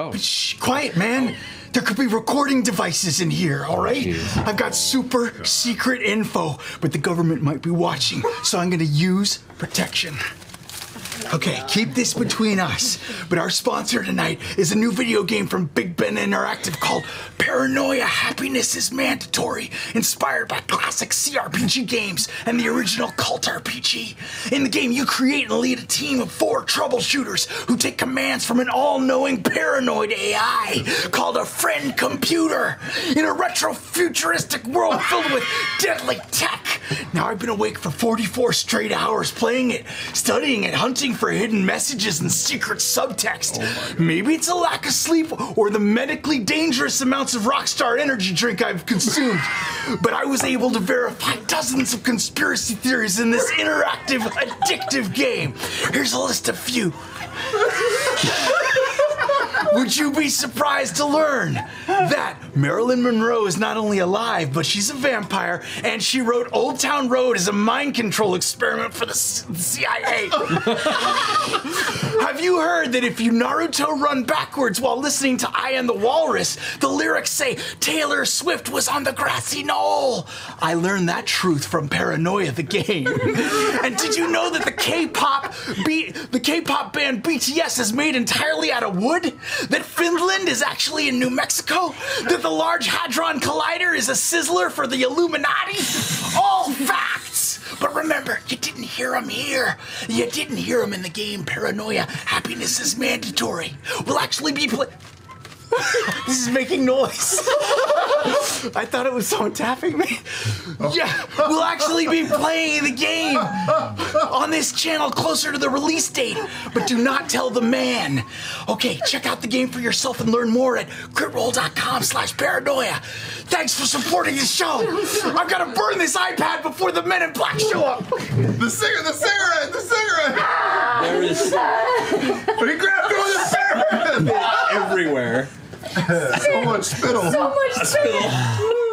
Oh. Shh, quiet, man. There could be recording devices in here, all right? Oh, I've got super secret info, but the government might be watching, so I'm gonna use protection. Okay, keep this between us, but our sponsor tonight is a new video game from Big Ben Interactive called Paranoia Happiness is Mandatory, inspired by classic CRPG games and the original cult RPG. In the game, you create and lead a team of 4 troubleshooters who take commands from an all-knowing paranoid AI called a friend computer in a retro-futuristic world filled with deadly tech. Now, I've been awake for 44 straight hours playing it, studying it, hunting for hidden messages and secret subtext. Oh, maybe it's a lack of sleep or the medically dangerous amounts of Rockstar energy drink I've consumed, but I was able to verify dozens of conspiracy theories in this interactive, addictive game. Here's a list of few. Would you be surprised to learn that Marilyn Monroe is not only alive, but she's a vampire, and she wrote Old Town Road as a mind control experiment for the CIA. Have you heard that if you Naruto run backwards while listening to I Am the Walrus, the lyrics say, Taylor Swift was on the grassy knoll? I learned that truth from Paranoia, the game. And did you know that the K-pop band BTS is made entirely out of wood? That Finland is actually in New Mexico? That the Large Hadron Collider is a sizzler for the Illuminati? All facts! But remember, you didn't hear them here. You didn't hear them in the game Paranoia Happiness is Mandatory. We'll actually be This is making noise. I thought it was someone tapping me. Oh. Yeah, we'll actually be playing the game on this channel closer to the release date, but do not tell the man. Okay, check out the game for yourself and learn more at critrole.com/paranoia. Thanks for supporting the show. I'm gonna burn this iPad before the men in black show up. The cigarette. There it is. But he grabbed over the cigarette everywhere. So much spittle. So much spittle.